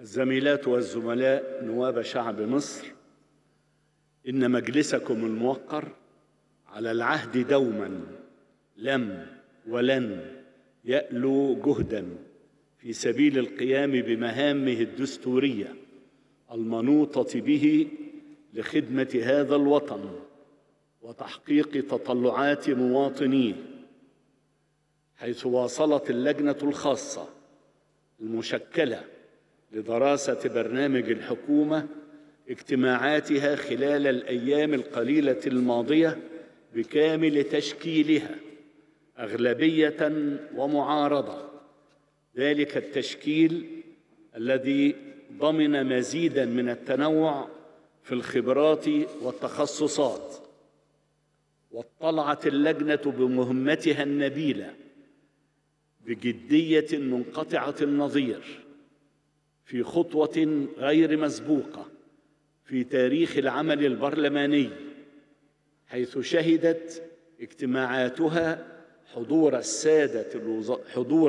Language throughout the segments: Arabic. الزميلات والزملاء نواب شعب مصر، إن مجلسكم الموقر على العهد دوما لم ولن يألو جهدا في سبيل القيام بمهامه الدستورية المنوطة به لخدمة هذا الوطن وتحقيق تطلعات مواطنيه، حيث واصلت اللجنة الخاصة المشكلة لدراسة برنامج الحكومة اجتماعاتها خلال الأيام القليلة الماضية بكامل تشكيلها أغلبية ومعارضة، ذلك التشكيل الذي ضمن مزيداً من التنوع في الخبرات والتخصصات. واطلعت اللجنة بمهمتها النبيلة بجدية منقطعة النظير في خطوة غير مسبوقة في تاريخ العمل البرلماني، حيث شهدت اجتماعاتها حضور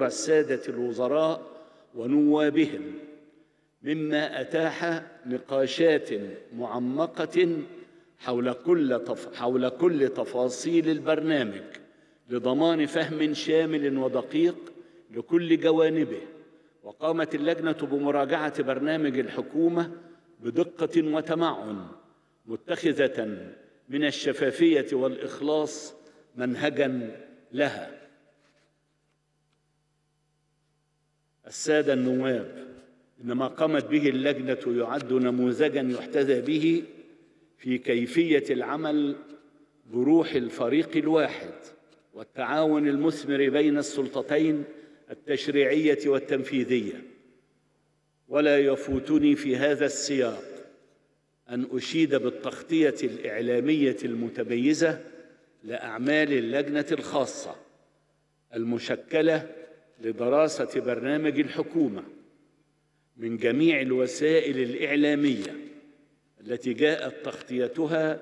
السادة الوزراء ونوابهم، مما أتاح نقاشات معمقة حول كل تفاصيل البرنامج لضمان فهم شامل ودقيق لكل جوانبه. وقامت اللجنة بمراجعة برنامج الحكومة بدقة وتمعن، متخذة من الشفافية والإخلاص منهجاً لها. السادة النواب، إن ما قامت به اللجنة يعد نموذجاً يحتذى به في كيفية العمل بروح الفريق الواحد والتعاون المثمر بين السلطتين التشريعية والتنفيذية. ولا يفوتني في هذا السياق أن أشيد بالتغطية الإعلامية المتميزة لأعمال اللجنة الخاصة المشكلة لدراسة برنامج الحكومة من جميع الوسائل الإعلامية التي جاءت تغطيتها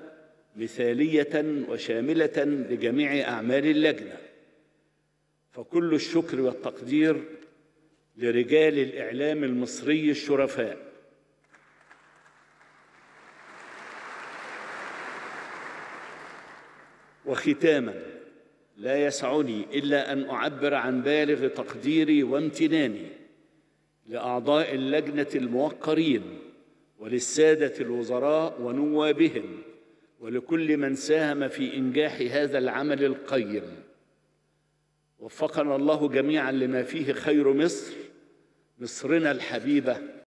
مثالية وشاملة لجميع أعمال اللجنة، فكل الشكر والتقدير لرجال الإعلام المصري الشرفاء. وختاماً، لا يسعني إلا أن أعبر عن بالغ تقديري وامتناني لأعضاء اللجنة الموقرين وللسادة الوزراء ونوابهم ولكل من ساهم في إنجاح هذا العمل القيم. وفقنا الله جميعاً لما فيه خير مصر، مصرنا الحبيبة.